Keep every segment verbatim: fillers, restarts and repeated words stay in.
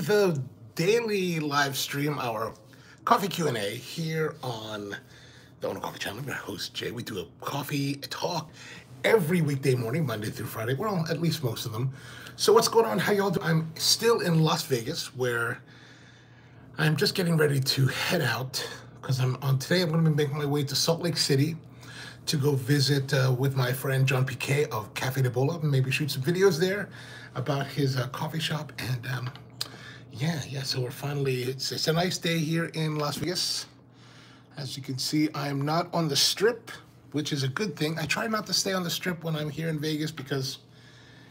the daily live stream, our coffee Q and A here on the Ono Coffee Channel. I'm your host, Jay. We do a coffee talk every weekday morning, Monday through Friday. Well, at least most of them. So what's going on? How y'all doing? I'm still in Las Vegas, where I'm just getting ready to head out because I'm on today. I'm going to be making my way to Salt Lake City to go visit uh, with my friend John Piquet of Cafe de Bola, and maybe shoot some videos there about his uh, coffee shop. And um, yeah, yeah, so we're finally, it's, it's a nice day here in Las Vegas. As you can see, I'm not on the strip, which is a good thing. I try not to stay on the strip when I'm here in Vegas because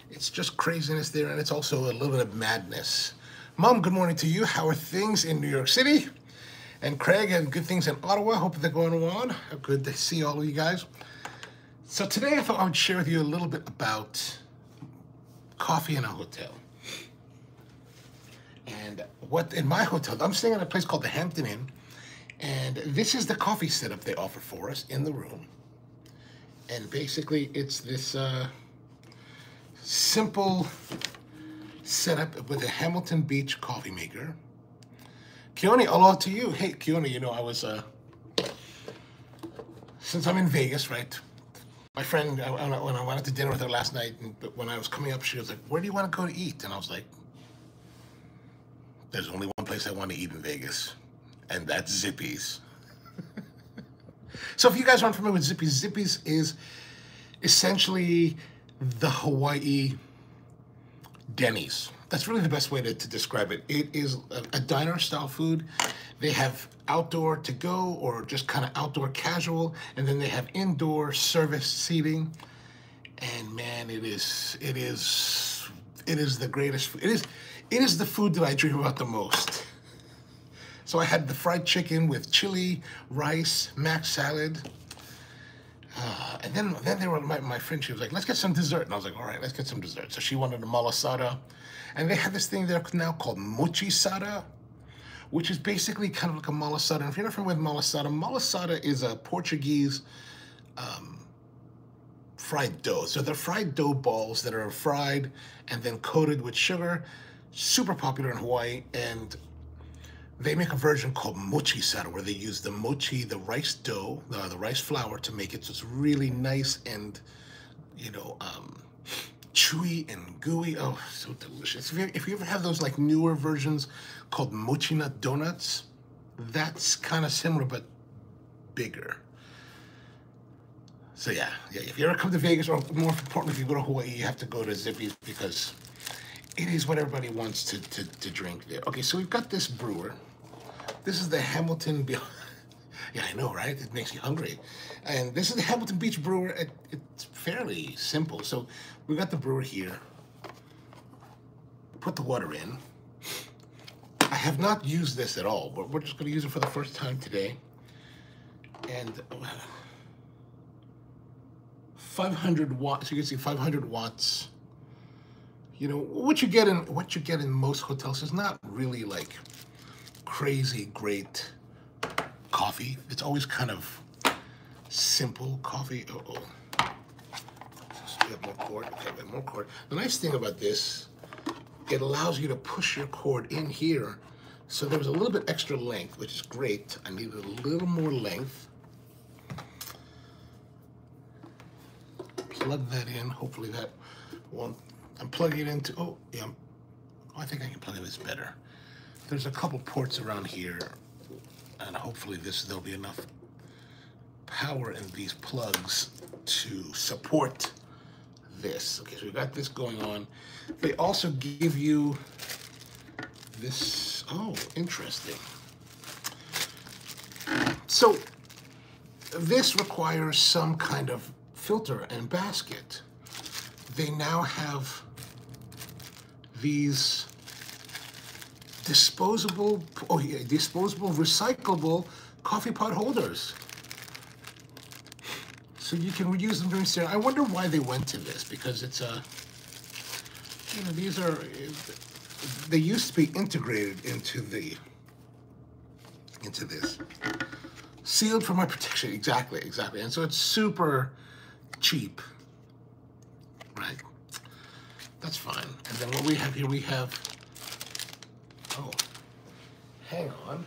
it's just craziness there, and it's also a little bit of madness. Mom, good morning to you. How are things in New York City? And Craig, and good things in Ottawa. Hope they're going on. Good to see all of you guys. So today I thought I would share with you a little bit about coffee in a hotel. And what in my hotel, I'm staying at a place called the Hampton Inn, and this is the coffee setup they offer for us in the room. And basically it's this uh, simple setup with a Hamilton Beach coffee maker. Keone, hello to you. Hey, Keone, you know, I was, uh, since I'm in Vegas, right? My friend, I, I, when I went out to dinner with her last night, and when I was coming up, she was like, where do you want to go to eat? And I was like, there's only one place I want to eat in Vegas, and that's Zippy's. So if you guys aren't familiar with Zippy's, Zippy's is essentially the Hawaii Denny's. That's really the best way to, to describe it. It is a, a diner style food. They have outdoor to go or just kind of outdoor casual, and then they have indoor service seating. And man, it is, it is, it is the greatest. It is, it is the food that I dream about the most. So I had the fried chicken with chili, rice, mac salad. Uh, and then, then they were, my, my friend, she was like, let's get some dessert. And I was like, all right, let's get some dessert. So she wanted a malasada. And they have this thing there now called mochisada, which is basically kind of like a malasada. And if you're not familiar with malasada, malasada is a Portuguese um, fried dough. So they're fried dough balls that are fried and then coated with sugar. Super popular in Hawaii. And they make a version called mochisada, where they use the mochi, the rice dough, uh, the rice flour to make it. So it's really nice and, you know, um, chewy and gooey. Oh, so delicious. If you, if you ever have those like newer versions called mochi nut donuts, that's kind of similar, but bigger. So yeah, yeah. If you ever come to Vegas, or more importantly, if you go to Hawaii, you have to go to Zippy's because it is what everybody wants to, to, to drink there. Okay, so we've got this brewer. This is the Hamilton Beach. Yeah, I know, right? It makes you hungry. And this is the Hamilton Beach brewer. It, it's fairly simple. So we got the brewer here. Put the water in. I have not used this at all, but we're just going to use it for the first time today. And five hundred watts. You can see five hundred watts. You know, what you get in what you get in most hotels is not really like crazy great coffee. It's always kind of simple coffee. Uh-oh. So we have more cord. Okay, we have more cord. The nice thing about this, it allows you to push your cord in here. So there was a little bit extra length, which is great. I needed a little more length. Plug that in. Hopefully that won't. I'm plugging it into, oh, yeah. Oh, I think I can plug this better. There's a couple ports around here, and hopefully this there'll be enough power in these plugs to support this. Okay, so we've got this going on. They also give you this, oh, interesting. So this requires some kind of filter and basket. They now have these disposable, oh yeah, disposable, recyclable coffee pot holders. So you can reuse them during ceremony. I wonder why they went to this, because it's a, you know, these are, they used to be integrated into the, into this. Sealed for my protection, exactly, exactly. And so it's super cheap. Right, that's fine. And then what we have here, we have Oh, hang on.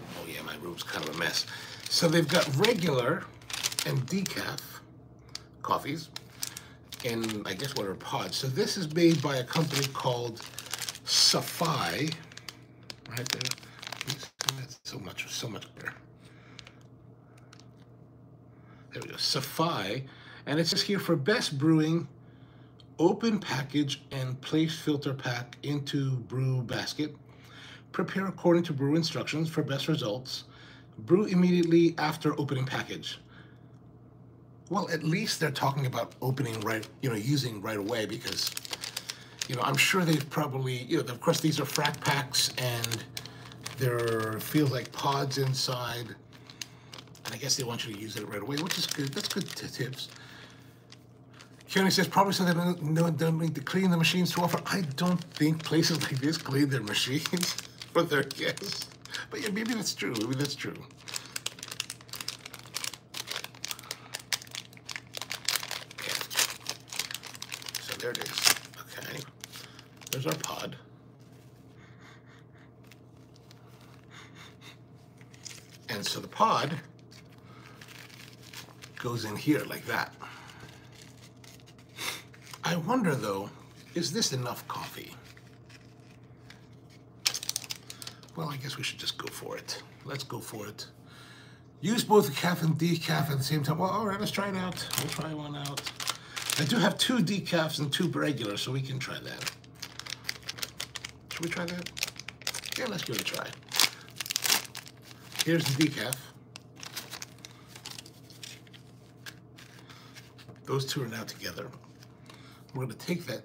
Oh yeah, my room's kind of a mess. So they've got regular and decaf coffees in, I guess, what are pods. So this is made by a company called Safai. Right there. That's so much, so much better. There we go, Safai. And it says here, for best brewing, open package and place filter pack into brew basket. Prepare according to brew instructions for best results. Brew immediately after opening package. Well, at least they're talking about opening right, you know, using right away, because, you know, I'm sure they've probably, you know, of course these are frac packs and there feels like pods inside. And I guess they want you to use it right away, which is good. That's good tips. Keone says, probably so they don't, no, don't need to clean the machines too often. I don't think places like this clean their machines for their guests. But yeah, maybe that's true, maybe that's true. Okay. So there it is, okay. There's our pod. And so the pod goes in here like that. I wonder though, is this enough coffee? Well, I guess we should just go for it. Let's go for it. Use both the decaf and decaf at the same time. Well, all right, let's try it out. We'll try one out. I do have two decafs and two regular, so we can try that. Should we try that? Yeah, let's give it a try. Here's the decaf. Those two are now together. We're gonna take that.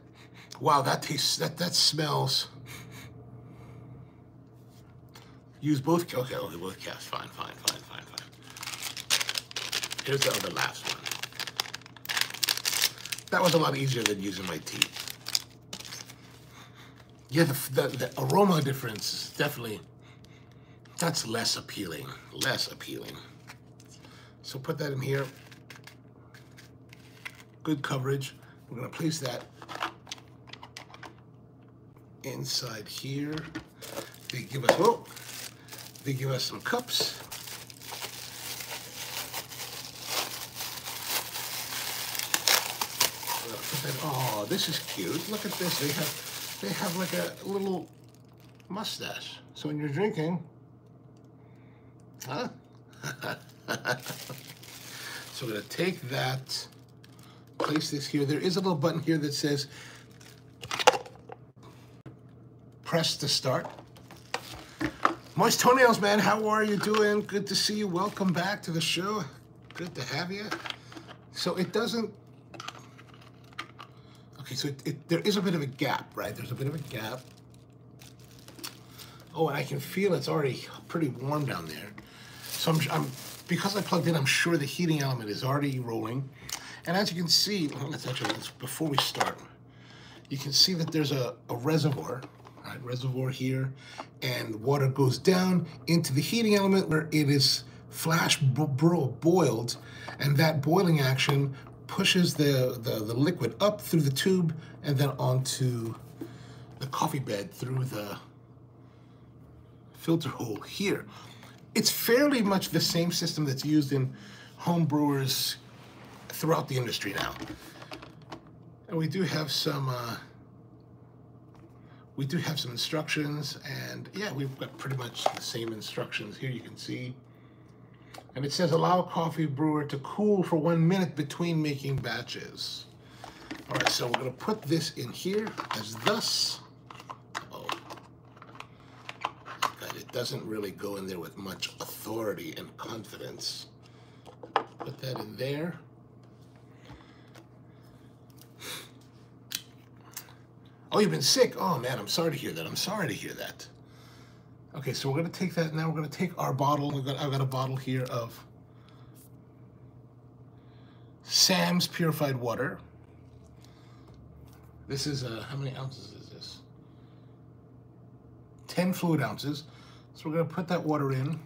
Wow, that tastes, that, that smells. Use both, okay, okay, both caps, fine, fine, fine, fine, fine. Here's the other last one. That was a lot easier than using my tea. Yeah, the, the, the aroma difference is definitely, that's less appealing, less appealing. So put that in here. Good coverage. We're gonna place that inside here. They give us, oh. They give us some cups. Oh, this is cute. Look at this. They have, they have like a little mustache. So when you're drinking, huh? So we're gonna take that, place this here. There is a little button here that says press to start. Moist Toenails, man, how are you doing? Good to see you. Welcome back to the show. Good to have you. So it doesn't, okay, so it, it, there is a bit of a gap, right? There's a bit of a gap. Oh, and I can feel it's already pretty warm down there. So I'm, I'm because I plugged in, I'm sure the heating element is already rolling. And as you can see, let's actually, before we start, you can see that there's a, a reservoir. Right, reservoir here, and water goes down into the heating element where it is flash boiled, and that boiling action pushes the, the, the liquid up through the tube and then onto the coffee bed through the filter hole here. It's fairly much the same system that's used in home brewers throughout the industry now. And we do have some... Uh, We do have some instructions, and yeah, we've got pretty much the same instructions here, you can see. And it says, allow coffee brewer to cool for one minute between making batches. All right, so we're gonna put this in here as thus. Uh-oh. But it doesn't really go in there with much authority and confidence. Put that in there. Oh, you've been sick? Oh man, I'm sorry to hear that. I'm sorry to hear that. Okay, so we're gonna take that, now we're gonna take our bottle. We've got, I've got a bottle here of Sam's purified water. This is, uh, how many ounces is this? ten fluid ounces. So we're going to put that water in.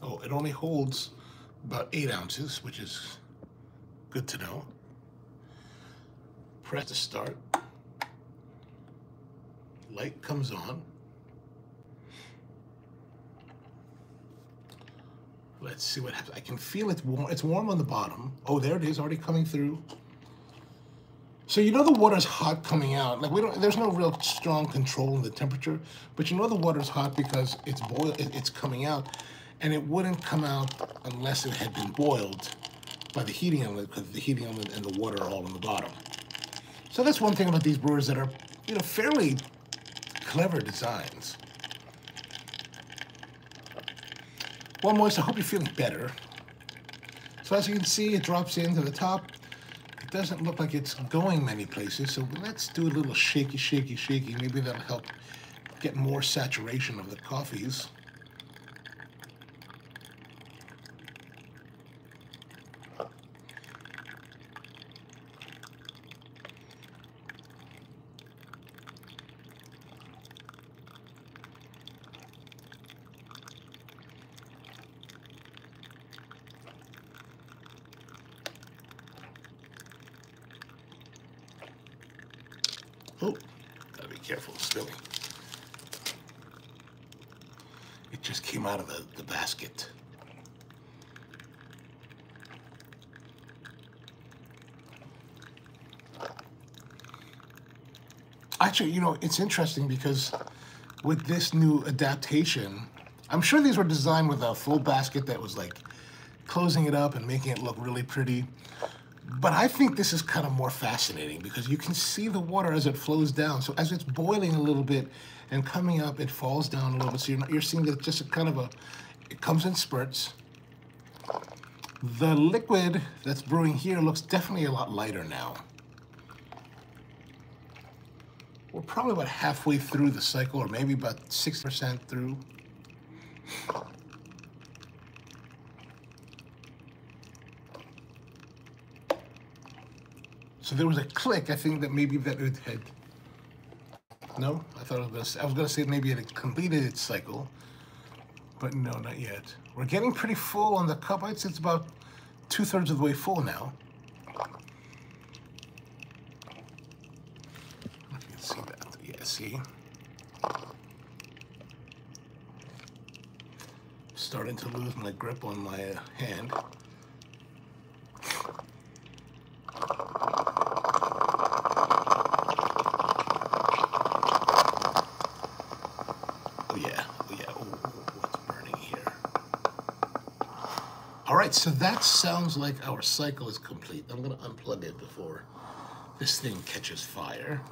Oh, it only holds about eight ounces, which is good to know. Press to start. Light comes on. Let's see what happens. I can feel it's warm. It's warm on the bottom. Oh, there it is, already coming through. So you know the water's hot coming out. Like we don't. There's no real strong control in the temperature, but you know the water's hot because it's boil. It's coming out, and it wouldn't come out unless it had been boiled by the heating element, because the heating element and the water are all on the bottom. So that's one thing about these brewers that are, you know, fairly clever designs. Well, Moist, I hope you're feeling better. So as you can see, it drops into the top. It doesn't look like it's going many places, so let's do a little shaky, shaky, shaky. Maybe that'll help get more saturation of the coffees. Oh, gotta be careful of spilling. It just came out of the, the basket. Actually, you know, it's interesting because with this new adaptation, I'm sure these were designed with a full basket that was like closing it up and making it look really pretty. But I think this is kind of more fascinating because you can see the water as it flows down. So as it's boiling a little bit and coming up, it falls down a little bit. So you're, not, you're seeing that just a kind of a, it comes in spurts. The liquid that's brewing here looks definitely a lot lighter now. We're probably about halfway through the cycle, or maybe about six percent through. So there was a click, I think that maybe that it had, no, I thought it was, I was gonna say maybe it had completed its cycle, but no, not yet. We're getting pretty full on the cup. I'd say it's about two thirds of the way full now. I can see that, yeah, see? Starting to lose my grip on my uh, hand. So that sounds like our cycle is complete. I'm gonna unplug it before this thing catches fire.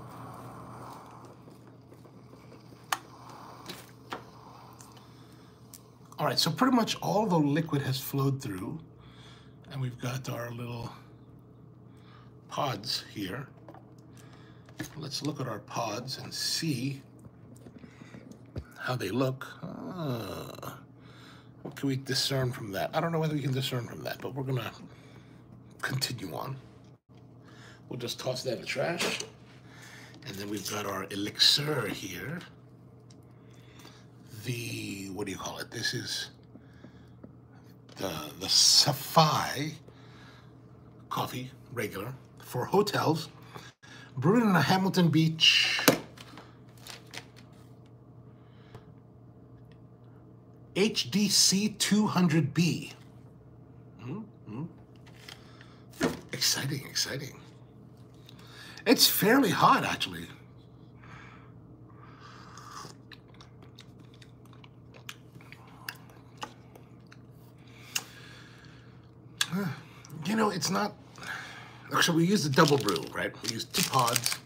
All right, so pretty much all the liquid has flowed through, and we've got our little pods here. Let's look at our pods and see how they look. Ah. What can we discern from that? I don't know whether we can discern from that, but we're gonna continue on. We'll just toss that in the trash. And then we've got our elixir here. The, what do you call it? This is the, the Safai coffee, regular, for hotels. Brewed in a Hamilton Beach. H D C two hundred B. Mm-hmm. Exciting, exciting. It's fairly hot, actually. You know, it's not... Actually, we used a double brew, right? We used two pods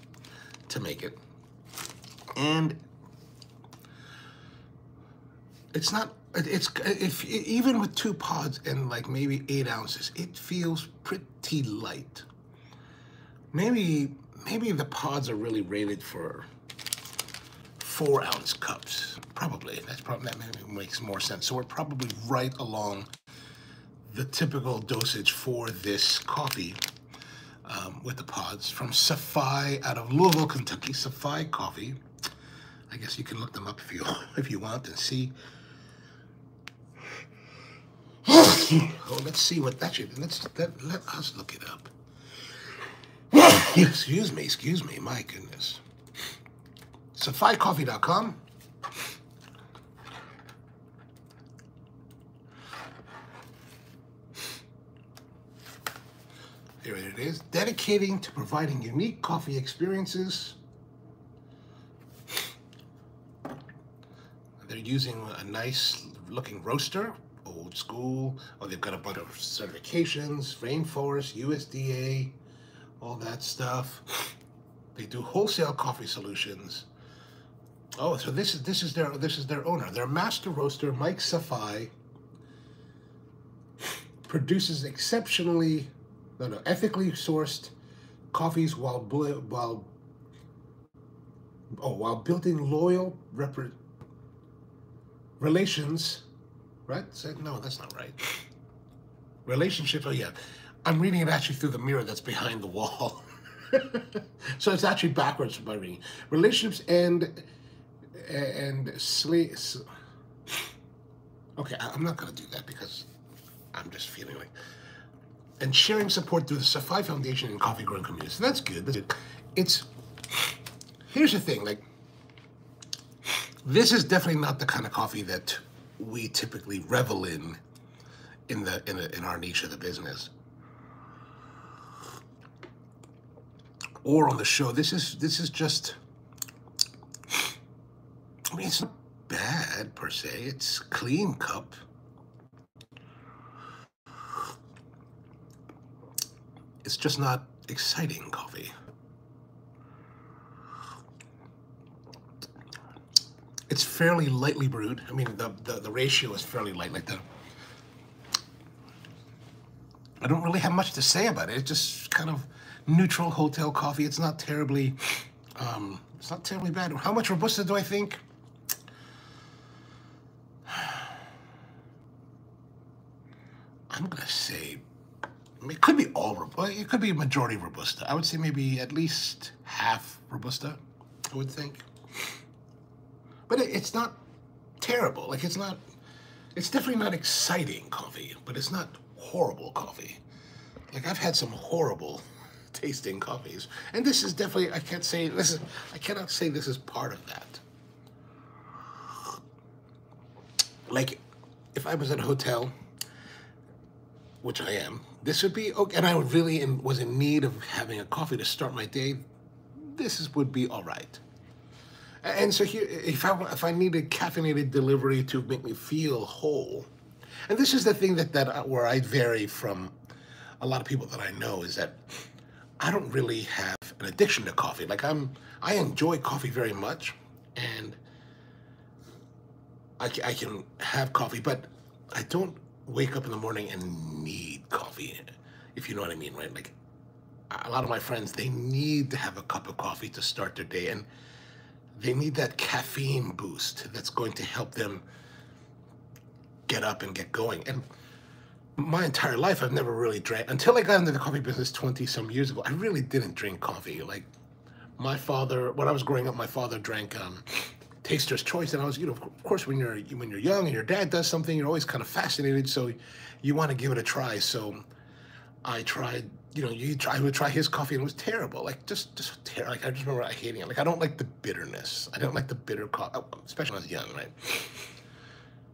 to make it. And... It's not, it's, if, even with two pods and like maybe eight ounces, it feels pretty light. Maybe, maybe the pods are really rated for four ounce cups. Probably, that's probably, that maybe makes more sense. So we're probably right along the typical dosage for this coffee. um, with the pods from Safai out of Louisville, Kentucky, Safai Coffee. I guess you can look them up if you, if you want and see. Oh, let's see what that should be. Let's, let, let us look it up. Excuse me, excuse me, my goodness. Safi Coffee dot com. Here it is. Dedicating to providing unique coffee experiences. They're using a nice looking roaster, old school. Oh, they've got a bunch of certifications, Rainforest, U S D A, all that stuff. They do wholesale coffee solutions. Oh, so this is this is their this is their owner. Their master roaster, Mike Safai, produces exceptionally no no ethically sourced coffees while while oh while building loyal rep relations. Right? So, no, that's not right. Relationships. Oh yeah, I'm reading it actually through the mirror that's behind the wall. So it's actually backwards by reading. Relationships and and sleep. Okay, I'm not gonna do that because I'm just feeling like. And sharing support through the Safai Foundation and coffee growing community. So that's good. That's good. It's here's the thing. Like, this is definitely not the kind of coffee that we typically revel in in the in the, in our niche of the business. Or on the show, this is this is just. I mean, it's not bad per se. It's clean cup. It's just not exciting coffee. It's fairly lightly brewed. I mean, the the, the ratio is fairly light. Like the. I don't really have much to say about it. It's just kind of neutral hotel coffee. It's not terribly, um, it's not terribly bad. How much Robusta do I think? I'm gonna say, I mean, it could be all Robusta. It could be a majority Robusta. I would say maybe at least half Robusta, I would think. But it, it's not terrible. Like it's not, it's definitely not exciting coffee, but it's not horrible coffee. Like I've had some horrible tasting coffees, and this is definitely, I can't say this is, I cannot say this is part of that. Like if I was at a hotel, which I am, this would be okay, and I would really in, was in need of having a coffee to start my day, this is, would be all right. And so here, if I, if I needed caffeinated delivery to make me feel whole, and this is the thing that, that where I vary from a lot of people that I know is that I don't really have an addiction to coffee. Like I'm, I enjoy coffee very much, and I, I can have coffee, but I don't wake up in the morning and need coffee, if you know what I mean, right? Like a lot of my friends, they need to have a cup of coffee to start their day, and they need that caffeine boost that's going to help them get up and get going. And my entire life, I've never really drank, until I got into the coffee business twenty some years ago, I really didn't drink coffee. Like my father, when I was growing up, my father drank um, Taster's Choice. And I was, you know, of course, when you're, when you're young and your dad does something, you're always kind of fascinated. So you want to give it a try. So I tried, you know, you try, I would try his coffee and it was terrible. Like just, just terrible. Like I just remember hating it. Like I don't like the bitterness. I don't like the bitter coffee, especially when I was young, right?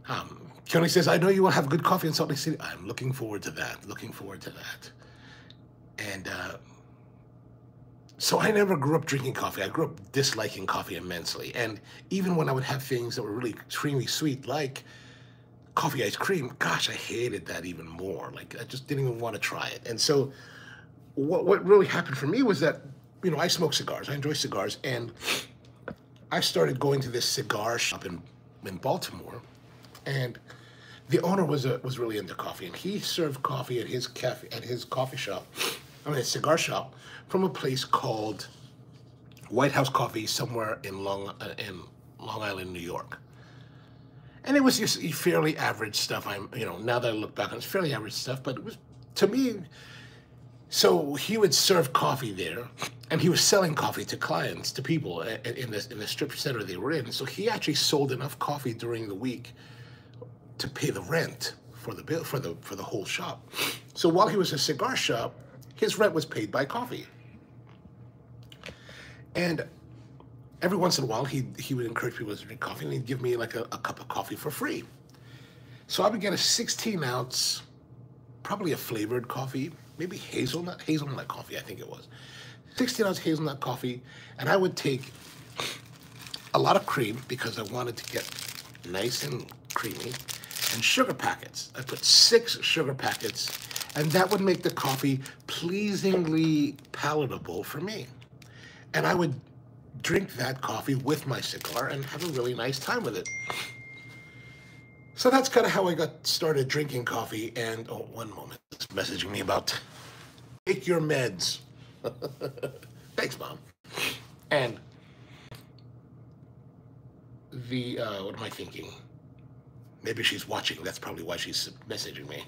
Um, Keone says, I know you will have good coffee in Salt Lake City. I'm looking forward to that, looking forward to that. And uh, so I never grew up drinking coffee. I grew up disliking coffee immensely. And even when I would have things that were really extremely sweet, like coffee ice cream, gosh, I hated that even more. Like I just didn't even want to try it. And so what, what really happened for me was that, you know, I smoke cigars, I enjoy cigars. And I started going to this cigar shop in, in Baltimore. And the owner was a, was really into coffee, and he served coffee at his cafe at his coffee shop, I mean, his cigar shop, from a place called White House Coffee, somewhere in Long in Long Island, New York. And it was just fairly average stuff. I'm you know now that I look back on it, it's fairly average stuff, but it was to me So he would serve coffee there, and he was selling coffee to clients, to people in the, in the strip center they were in. So he actually sold enough coffee during the week to pay the rent for the bill, for the for the whole shop. So while he was a cigar shop, his rent was paid by coffee. And every once in a while, he he would encourage people to drink coffee, and he'd give me like a, a cup of coffee for free. So I would get a sixteen ounce, probably a flavored coffee, maybe hazelnut, hazelnut coffee, I think it was. sixteen ounce hazelnut coffee, and I would take a lot of cream because I wanted to get nice and creamy, and sugar packets. I put six sugar packets, and that would make the coffee pleasingly palatable for me. And I would drink that coffee with my cigar and have a really nice time with it. So that's kind of how I got started drinking coffee. And, oh, one moment, it's messaging me about, take your meds. Thanks, Mom. And the, uh, what am I thinking? Maybe she's watching. That's probably why she's messaging me.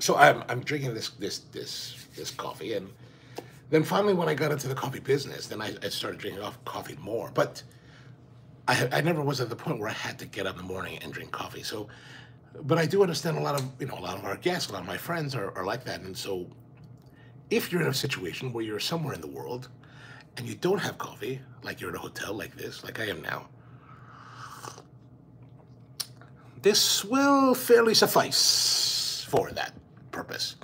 So I'm, I'm drinking this, this, this, this coffee. And then finally, when I got into the coffee business, then I, I started drinking off coffee more. But I, I never was at the point where I had to get up in the morning and drink coffee. So, but I do understand a lot of, you know, a lot of our guests, a lot of my friends are, are like that. And so if you're in a situation where you're somewhere in the world and you don't have coffee, like you're in a hotel like this, like I am now, this will fairly suffice for that purpose.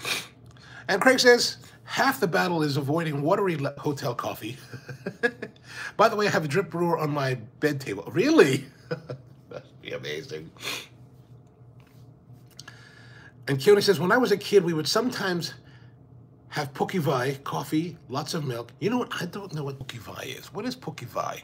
And Craig says, half the battle is avoiding watery hotel coffee. By the way, I have a drip brewer on my bed table. Really? That'd be amazing. And Keone says, when I was a kid, we would sometimes have pukivai, coffee, lots of milk. You know what? I don't know what pukivai is. What is pukivai?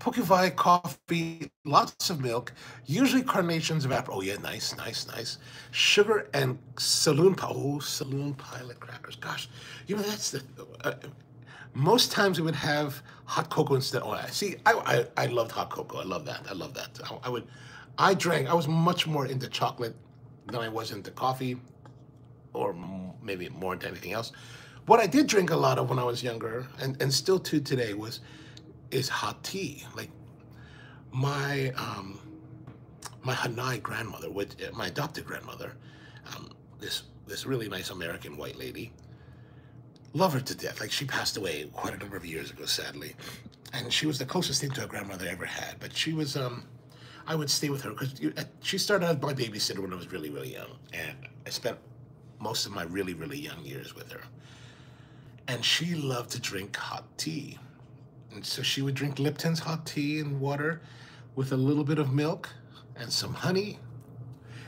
Pukivai, coffee, lots of milk, usually carnations of apple. Oh, yeah, nice, nice, nice. Sugar and saloon, oh, saloon pilot crackers. Gosh, you know, that's the, uh, most times we would have hot cocoa instead. Oh, see, I, I, I loved hot cocoa. I love that. I love that. I, I would, I drank, I was much more into chocolate than I was into coffee, or maybe more than anything else. What I did drink a lot of when I was younger, and, and still to today, was is hot tea. Like my um, my Hanai grandmother, which, my adopted grandmother, um, this this really nice American white lady, love her to death. Like she passed away quite a number of years ago, sadly, and she was the closest thing to a grandmother I ever had. But she was, um, I would stay with her because she started out as my babysitter when I was really really young, and I spent most of my really, really young years with her. And she loved to drink hot tea. And so she would drink Lipton's hot tea and water with a little bit of milk and some honey.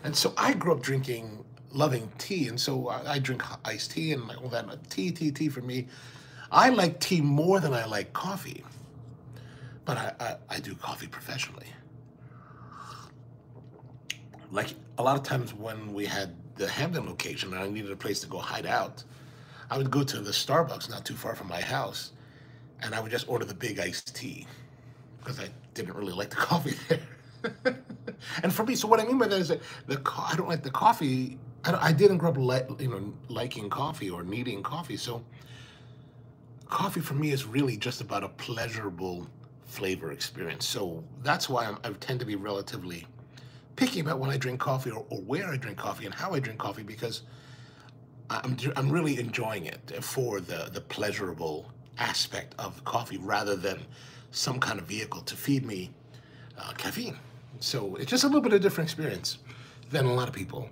And so I grew up drinking, loving tea. And so I, I drink iced tea and all that. Tea, tea, tea for me. I like tea more than I like coffee. But I, I, I do coffee professionally. Like a lot of times when we had the Hamden location and I needed a place to go hide out, I would go to the Starbucks not too far from my house and I would just order the big iced tea because I didn't really like the coffee there. And for me, so what I mean by that is that the co I don't like the coffee. I, don't, I didn't grow up li you know, liking coffee or needing coffee. So coffee for me is really just about a pleasurable flavor experience. So that's why I'm, I tend to be relatively picky about when I drink coffee or, or where I drink coffee and how I drink coffee, because I'm, I'm really enjoying it for the, the pleasurable aspect of coffee rather than some kind of vehicle to feed me uh, caffeine. So it's just a little bit of a different experience than a lot of people.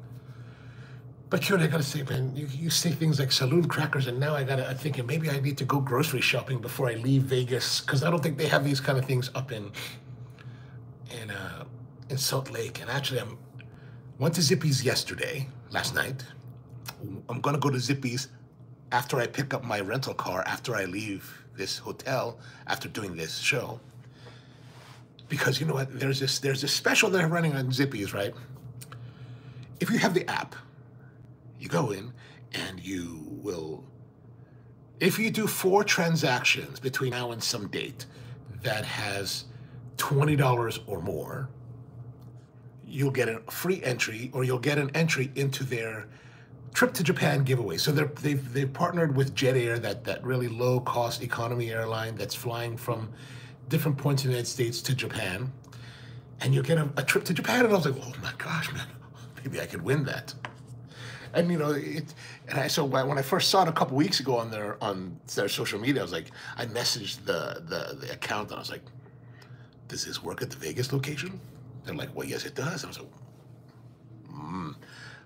But Kieran, I gotta say, man, you, you say things like saloon crackers, and now I gotta, I'm thinking maybe I need to go grocery shopping before I leave Vegas, because I don't think they have these kind of things up in, in, uh, in Salt Lake. And actually I'm went to Zippy's yesterday, last night. I'm gonna go to Zippy's after I pick up my rental car, after I leave this hotel, after doing this show. Because you know what, there's this there's this special they're running on Zippy's, right? If you have the app, you go in and you will, if you do four transactions between now and some date that has twenty dollars or more, you'll get a free entry, or you'll get an entry into their trip to Japan giveaway. So they're, they've, they've partnered with Jet Air, that, that really low-cost economy airline that's flying from different points in the United States to Japan. And you'll get a, a trip to Japan. And I was like, oh my gosh, man, maybe I could win that. And you know, it, and I, so when I first saw it a couple weeks ago on their on their social media, I was like, I messaged the, the the account and I was like, does this work at the Vegas location? They're like, well, yes, it does. And I was like, mm,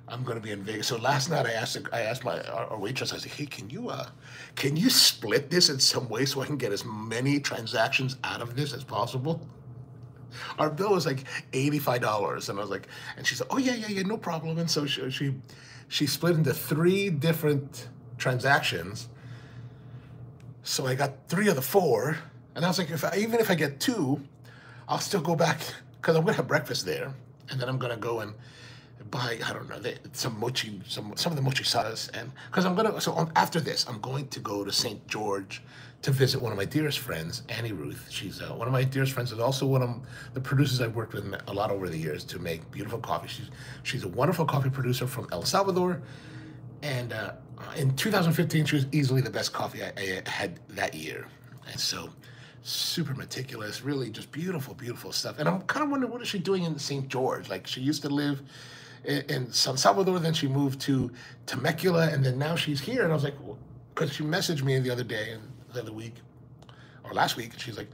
I'm gonna be in Vegas. So last night I asked I asked my our, our waitress. I was like, hey, can you uh, can you split this in some way so I can get as many transactions out of this as possible? Our bill was like eighty-five dollars, and I was like, and she said, oh yeah, yeah, yeah, no problem. And so she. she She split into three different transactions. So I got three of the four. And I was like, if I, even if I get two, I'll still go back, because I'm going to have breakfast there. And then I'm going to go and buy, I don't know, they, some mochi, some some of the mochi sauce. And because I'm going to, so I'm, after this, I'm going to go to Saint George to visit one of my dearest friends, Annie Ruth. She's uh, one of my dearest friends, and also one of the producers I've worked with a lot over the years to make beautiful coffee. She's, she's a wonderful coffee producer from El Salvador. And uh, in two thousand fifteen, she was easily the best coffee I, I had that year. And so super meticulous, really just beautiful, beautiful stuff. And I'm kind of wondering, what is she doing in Saint George? Like, she used to live in, in San Salvador, then she moved to Temecula, and then now she's here. And I was like, because well, she messaged me the other day, and the other week, or last week, and she's like,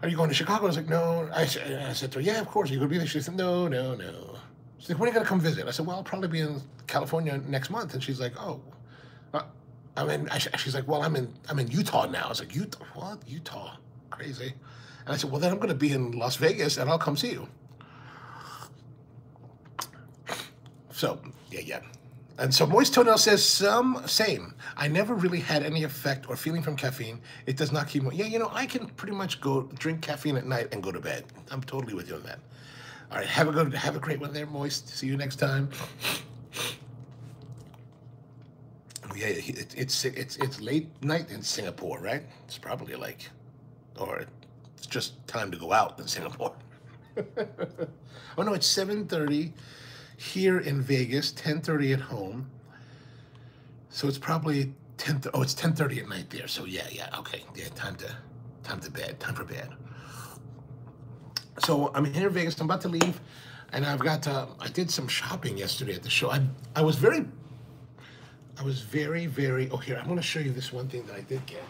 are you going to Chicago? I was like, no. I, I said to her, yeah, of course, you're going to be there. She said, no, no, no. She's like, when are you going to come visit? I said, well, I'll probably be in California next month. And she's like, oh. I mean, I, she's like, well, I'm in I'm in Utah now. I was like, Utah? What? Utah? Crazy. And I said, well, then I'm going to be in Las Vegas, and I'll come see you. So, yeah, yeah. And so Moist Toenail says, some, same. I never really had any effect or feeling from caffeine. It does not keep me. Yeah, you know, I can pretty much go drink caffeine at night and go to bed. I'm totally with you on that. All right, have a good, have a great one there, Moist. See you next time. Yeah, it, it's it's it's late night in Singapore, right? It's probably like, or it's just time to go out in Singapore. Oh no, it's seven thirty. Here in Vegas, ten thirty at home. So it's probably ten. Oh, it's ten thirty at night there. So yeah, yeah, okay, yeah. Time to, time to bed. Time for bed. So I'm here in Vegas. I'm about to leave, and I've got. To, I did some shopping yesterday at the show. I I was very. I was very very. Oh, here, I'm going to show you this one thing that I did get.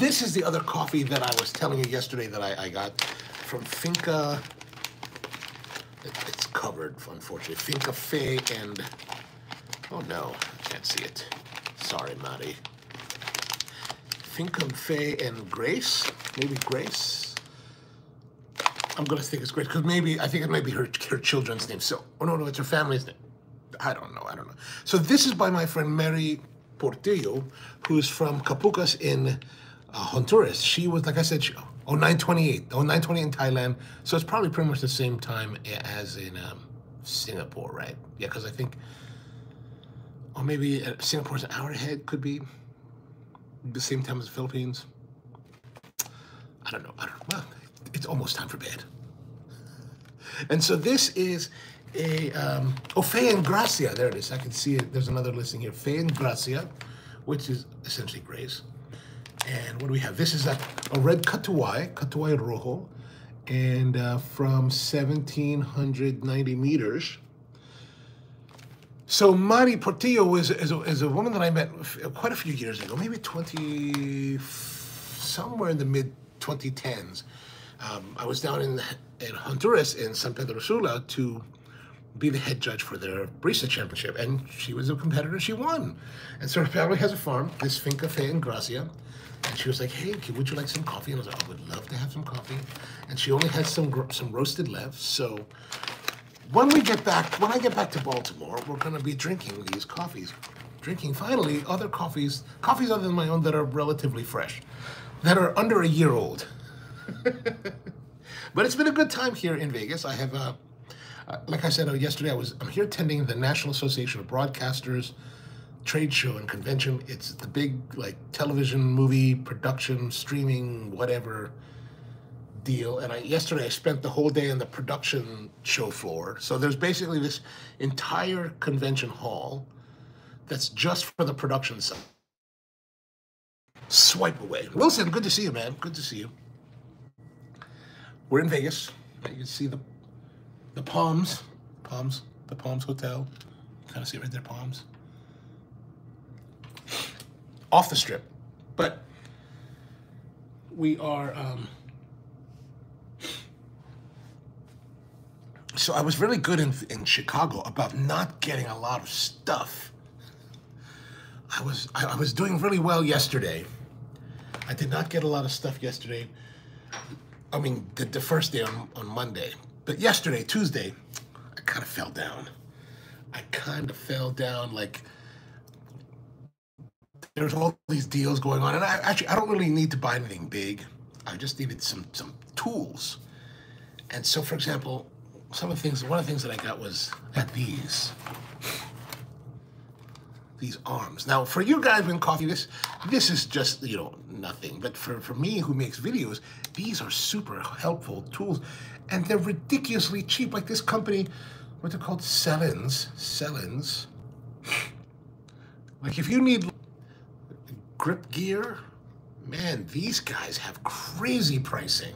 This is the other coffee that I was telling you yesterday that I, I got from Finca. It, it's covered, unfortunately. Finca Fe and, oh no, I can't see it. Sorry, Mari. Finca Fe and Grace, maybe Grace. I'm gonna think it's Grace, because maybe, I think it might be her, her children's name. So, oh no, no, it's her family's name. I don't know, I don't know. So this is by my friend Mari Portillo, who's from Capucas in Uh, Honduras. She was, like I said, she, oh, nine twenty-eight, oh, nine twenty in Thailand. So it's probably pretty much the same time as in um, Singapore, right? Yeah, because I think, or maybe Singapore's an hour ahead, could be the same time as the Philippines. I don't know. I don't know. Well, it's almost time for bed. And so this is a, um, oh, Fe y Gracia. There it is. I can see it. There's another listing here. Fe y Gracia, which is essentially grace. And what do we have? This is a, a red Katuai, Katuai Rojo, and uh, from seventeen ninety meters. So Mari Portillo is, is, a, is a woman that I met quite a few years ago, maybe twenty, somewhere in the mid twenty tens. Um, I was down in, in Honduras in San Pedro Sula to be the head judge for their barista championship. And she was a competitor, she won. And so her family has a farm, this Finca Fe y Gracia. And she was like, hey, would you like some coffee? And I was like, I would love to have some coffee. And she only had some some roasted left. So when we get back, when I get back to Baltimore, we're going to be drinking these coffees. Drinking, finally, other coffees, coffees other than my own that are relatively fresh, that are under a year old. But it's been a good time here in Vegas. I have, uh, uh, like I said uh, yesterday, I was, I'm here attending the National Association of Broadcasters trade show and convention. It's the big, like, television, movie, production, streaming, whatever deal. And I, yesterday I spent the whole day on the production show floor. So there's basically this entire convention hall that's just for the production side. Swipe away. Wilson, good to see you, man. Good to see you. We're in Vegas. You can see the the Palms. Palms. The Palms Hotel. Kind of see right there, Palms. Off the strip. But we are... Um... So I was really good in, in Chicago about not getting a lot of stuff. I was, I, I was doing really well yesterday. I did not get a lot of stuff yesterday. I mean, the, the first day on, on Monday. But yesterday, Tuesday, I kind of fell down. I kind of fell down, like, there's all these deals going on. And I actually, I don't really need to buy anything big. I just needed some, some tools. And so, for example, some of the things, one of the things that I got was, I got these. These arms. Now, for you guys in coffee, this this is just, you know, nothing. But for, for me, who makes videos, these are super helpful tools. And they're ridiculously cheap. Like this company, what they're called, Sellins. Sellins. Like if you need grip gear, man, these guys have crazy pricing.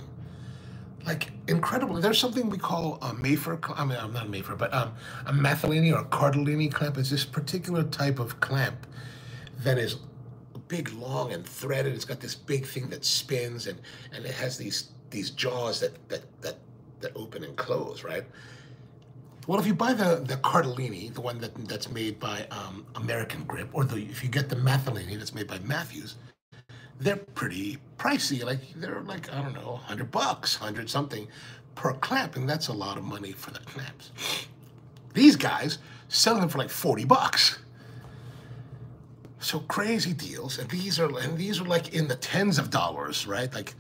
Like, incredible. There's something we call a Mayfair, I mean, I'm not a Mayfair, but um, a Mathilini or a Cardellini clamp. It's this particular type of clamp that is big, long, and threaded. It's got this big thing that spins, and, and it has these these jaws that, that, that, that open and close, right? Well, if you buy the, the Cardellini, the one that that's made by um, American Grip, or the, if you get the Mathilini that's made by Matthews, they're pretty pricey. Like they're like, I don't know, a hundred bucks, a hundred something per clamp, and that's a lot of money for the clamps. These guys sell them for like forty bucks. So crazy deals. And these are and these are like in the tens of dollars, right? Like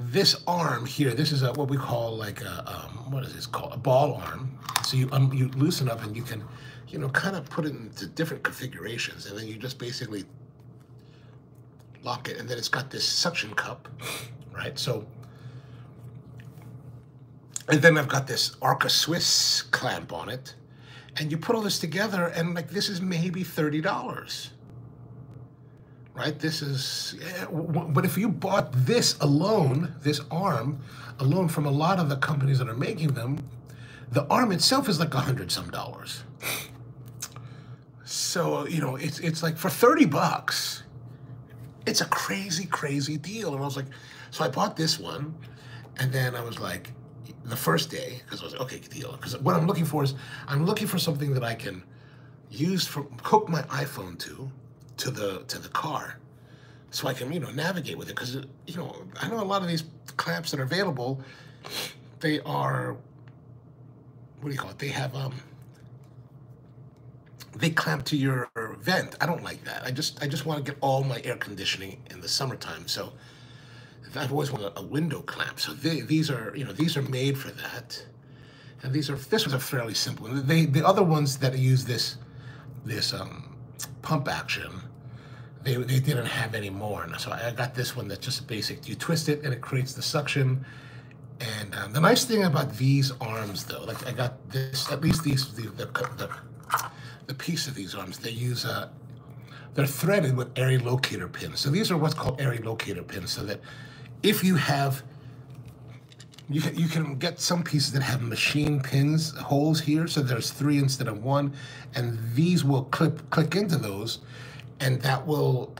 this arm here, this is a, what we call like a, um, what is this called? A ball arm. So you, um, you loosen up and you can, you know, kind of put it into different configurations, and then you just basically lock it, and then it's got this suction cup, right? So, and then I've got this Arca Swiss clamp on it, and you put all this together, and like this is maybe thirty dollars, right? This is, yeah, but if you bought this alone, this arm alone from a lot of the companies that are making them, the arm itself is like a hundred some dollars. So, you know, it's it's like for thirty bucks. It's a crazy, crazy deal. And I was like, so I bought this one. And then I was like, the first day, because I was like, okay, deal. Because what I'm looking for is, I'm looking for something that I can use for, hook my iPhone to, to the to the car. So I can, you know, navigate with it. Because, you know, I know a lot of these clamps that are available, they are, what do you call it? They have, um, they clamp to your vent. I don't like that. I just I just want to get all my air conditioning in the summertime. So I've always wanted a window clamp. So they, these are, you know, these are made for that. And these are, this one's a fairly simple. They, the other ones that use this this um, pump action, they, they didn't have any more. And so I got this one that's just basic. You twist it and it creates the suction. And um, the nice thing about these arms though, like I got this, at least these, the, the, the the piece of these arms, they use, uh, they're threaded with airy locator pins. So these are what's called airy locator pins, so that if you have, you can, you can get some pieces that have machine pins, holes here, so there's three instead of one, and these will clip, click into those, and that will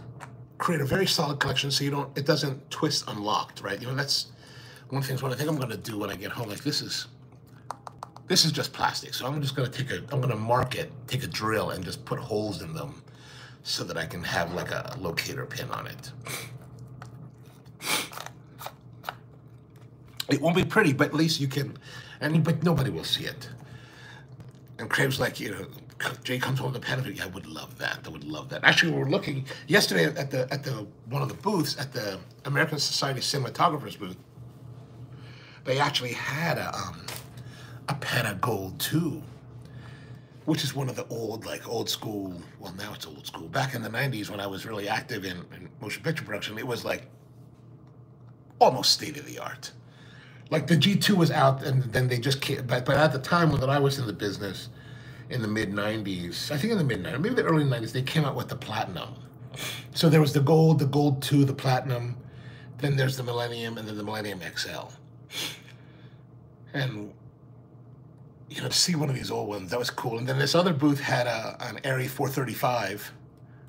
create a very solid collection, so you don't, it doesn't twist unlocked, right? You know, that's one of the things, what I think I'm gonna do when I get home, like this is, This is just plastic, so I'm just gonna take a, I'm gonna mark it, take a drill and just put holes in them so that I can have like a locator pin on it. It won't be pretty, but at least you can, and but nobody will see it. And Craig's like, you know, Jay comes home with a pen and I would love that, I would love that. Actually, we were looking, yesterday at the, at the one of the booths, at the American Society of Cinematographers booth, they actually had a, um, a Pena Gold two, which is one of the old, like old school, well now it's old school. Back in the nineties when I was really active in, in motion picture production, it was like almost state of the art. like the G two was out, and then they just came. But, but at the time when I was in the business, in the mid nineties, I think in the mid nineties, maybe the early nineties, they came out with the Platinum. So there was the Gold, the Gold two, the Platinum, then there's the Millennium, and then the Millennium X L. And, you know, to see one of these old ones, that was cool. And then this other booth had a, an Arri four thirty-five,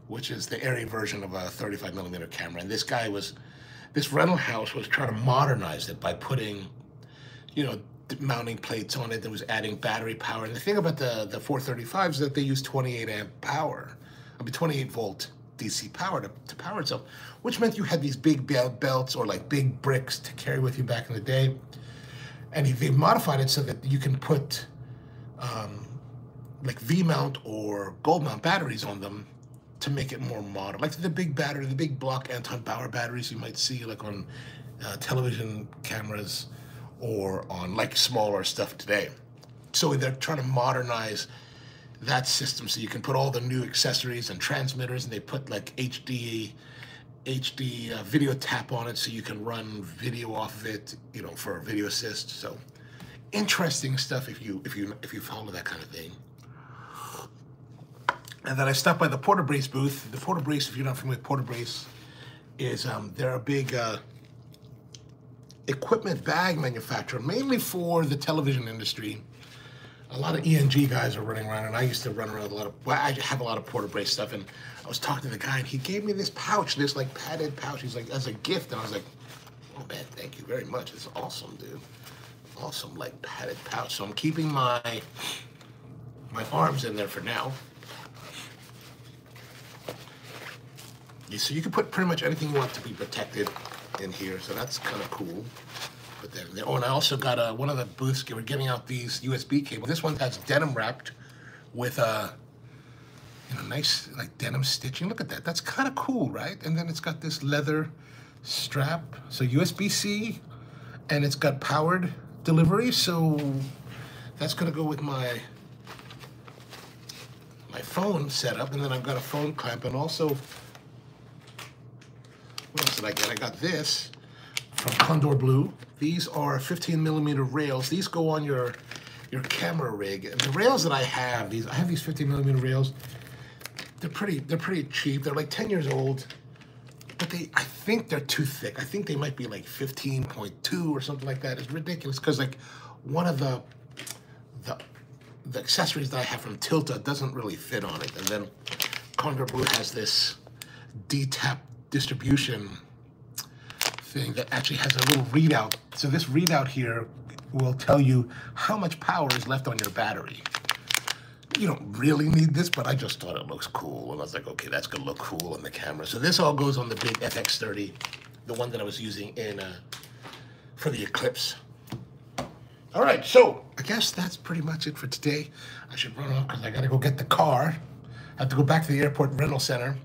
which is the Arri version of a thirty-five millimeter camera. And this guy was, this rental house was trying to modernize it by putting, you know, mounting plates on it, that was adding battery power. And the thing about the, the four thirty-five is that they use twenty-eight amp power, I mean twenty-eight volt D C power to, to power itself, which meant you had these big bel belts or like big bricks to carry with you back in the day. And they modified it so that you can put um, like V-mount or gold mount batteries on them to make it more modern. Like the big battery, the big block Anton Bauer batteries you might see like on uh, television cameras or on like smaller stuff today. So they're trying to modernize that system so you can put all the new accessories and transmitters, and they put like H D H D uh, video tap on it so you can run video off of it, you know, for video assist. So interesting stuff if you if you if you follow that kind of thing. And then I stopped by the Porta Brace booth. The Porta Brace, if you're not familiar with Porta Brace, is um, they're a big uh, equipment bag manufacturer, mainly for the television industry. A lot of E N G guys are running around, and I used to run around with a lot of, well, I have a lot of Porta Brace stuff, and I was talking to the guy, and he gave me this pouch, this like padded pouch. He's like, as a gift, and I was like, oh man, thank you very much. It's awesome, dude. Awesome, like padded pouch. So I'm keeping my my arms in there for now. So you can put pretty much anything you want to be protected in here, so that's kind of cool. But then, oh, and I also got a, one of the booths, we're getting out these U S B cables. This one has denim wrapped with a, you know, nice like denim stitching. Look at that, that's kind of cool, right? And then it's got this leather strap, so U S B C, and it's got powered delivery, so that's gonna go with my my phone setup. And then I've got a phone clamp, and also, what else did I get? I got this from Condor Blue. These are fifteen millimeter rails. These go on your your camera rig. And the rails that I have, these I have these fifteen millimeter rails. They're pretty. They're pretty cheap. They're like ten years old, but they I think they're too thick. I think they might be like fifteen point two or something like that. It's ridiculous because like one of the the the accessories that I have from Tilta doesn't really fit on it. And then Condor Blue has this D-tap distribution thing that actually has a little readout. So this readout here will tell you how much power is left on your battery. You don't really need this, but I just thought it looks cool. And I was like, okay, that's gonna look cool on the camera. So this all goes on the big F X thirty, the one that I was using in uh, for the Eclipse. All right, so I guess that's pretty much it for today. I should run off because I gotta go get the car. I have to go back to the airport rental center,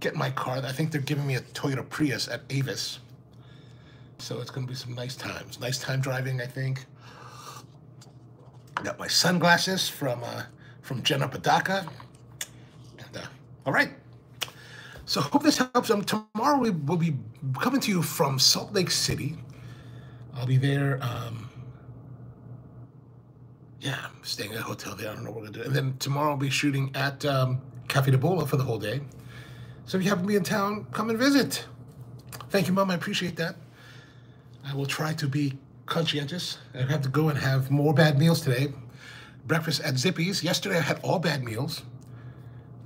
get my car. I think they're giving me a Toyota Prius at Avis. So it's gonna be some nice times. Nice time driving, I think. I got my sunglasses from uh, from Jenna Padaka. And, uh, all right. So hope this helps. Um, tomorrow we will be coming to you from Salt Lake City. I'll be there. Um, yeah, I'm staying at a hotel there. I don't know what we're gonna do. And then tomorrow I'll be shooting at um, Cafe de Bola for the whole day. So if you happen to be in town, come and visit. Thank you, Mom, I appreciate that. I will try to be conscientious. I have to go and have more bad meals today. Breakfast at Zippy's. Yesterday I had all bad meals.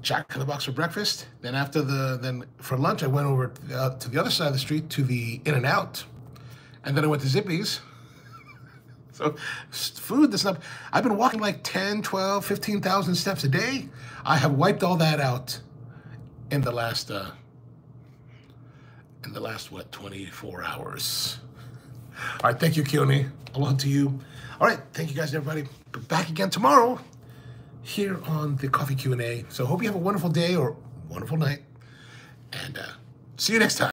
Jack in the Box for breakfast. Then after the, then for lunch, I went over uh, to the other side of the street to the In-N-Out. And then I went to Zippy's. So food that's not, I've been walking like ten, twelve, fifteen thousand steps a day. I have wiped all that out in the last, uh, in the last, what, twenty-four hours. All right, thank you, Keone. Aloha to you. All right, thank you guys, everybody. Be back again tomorrow here on the Coffee Q and A. So hope you have a wonderful day or wonderful night, and uh, see you next time.